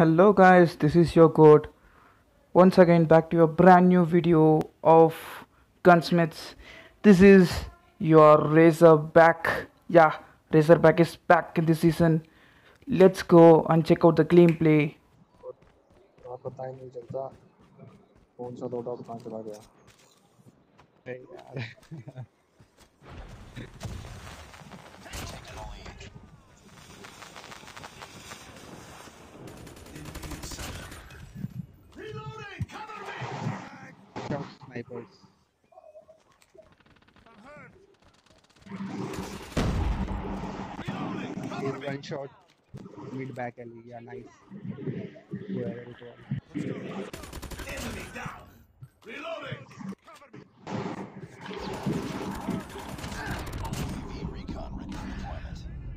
Hello guys, this is your goat once again, back to your brand new video of gunsmiths. This is your Razorback. Yeah, Razorback is back in this season. Let's go and check out the gameplay. Snipers. One shot mid back alley. Yeah, nice. Yeah, very good. Enemy down. Reloading.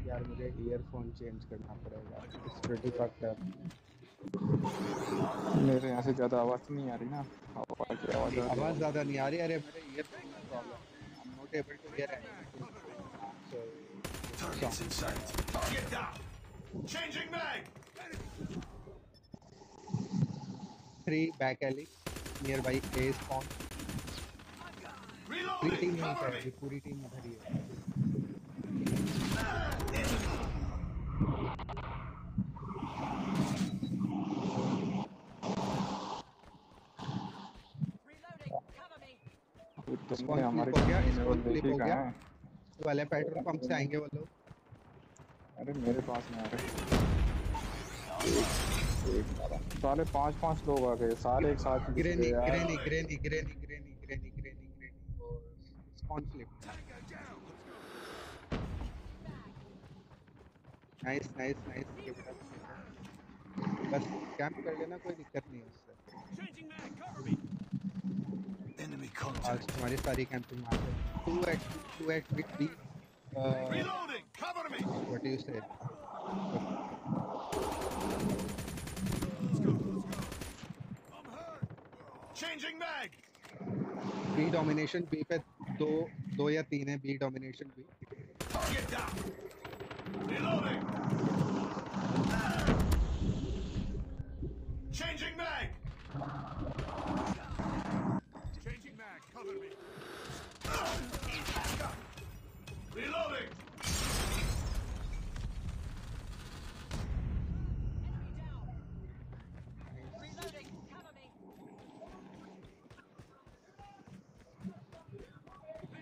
यार मुझे earphone change करना पड़ेगा. It's pretty fucked up. मेरे यहाँ से ज़्यादा आवाज़ नहीं आ रही ना. आवाज़ ज़्यादा नहीं आ रही. अरे मेरे earphone में problem. I'm not able to hear anything. Targets in sight. Target down. Changing mag. 3 back alley nearby A spawn. 3 team में है. ये पूरी team इधर ही है. इसको हमारे को क्या वाले पेट्रोल पंप से आएंगे वो लोग. अरे मेरे पास में आ रहे सारे 5-5 लोग आ गए सारे एक साथ. ग्रेनी और स्पॉन फ्लिप. नाइस. बस कैंप कर लेना, कोई दिक्कत नहीं है उससे. आज हमारी सारी कैंपिंग मार रहे हैं. 2x with B. Reloading. Cover me. What do you say? I'm hurt. Changing mag. B domination. B पे 2 या 3 है. B domination B. Target down. Reloading. Changing mag. Cover me. Reloading. Enemy down. Reloading. Cover me.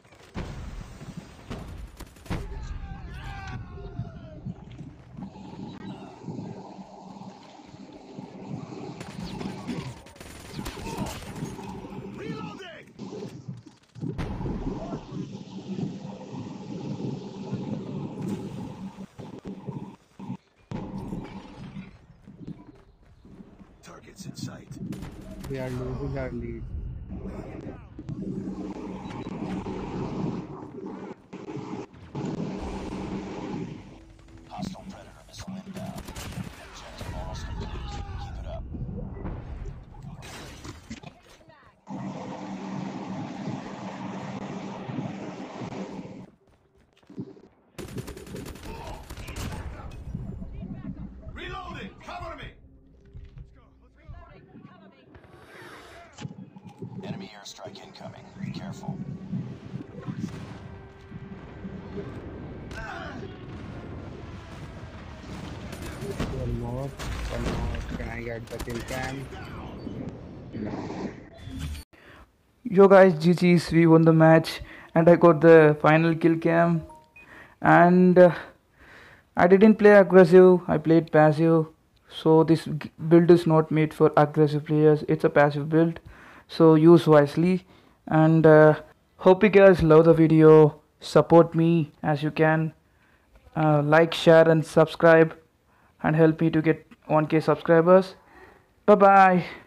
Targets in sight. We are losing our lead. Hostile predator missile inbound. Objective almost complete. Keep it up. Reloading. Cover me. Enemy airstrike incoming. Be careful. One more. Can I get the kill cam? Yo guys, GG's. We won the match, and I got the final kill cam. And I didn't play aggressive. I played passive. So this build is not made for aggressive players. It's a passive build. So use wisely, and hope you guys love the video. Support me as you can. Like, share and subscribe, and help me to get 1K subscribers. Bye bye.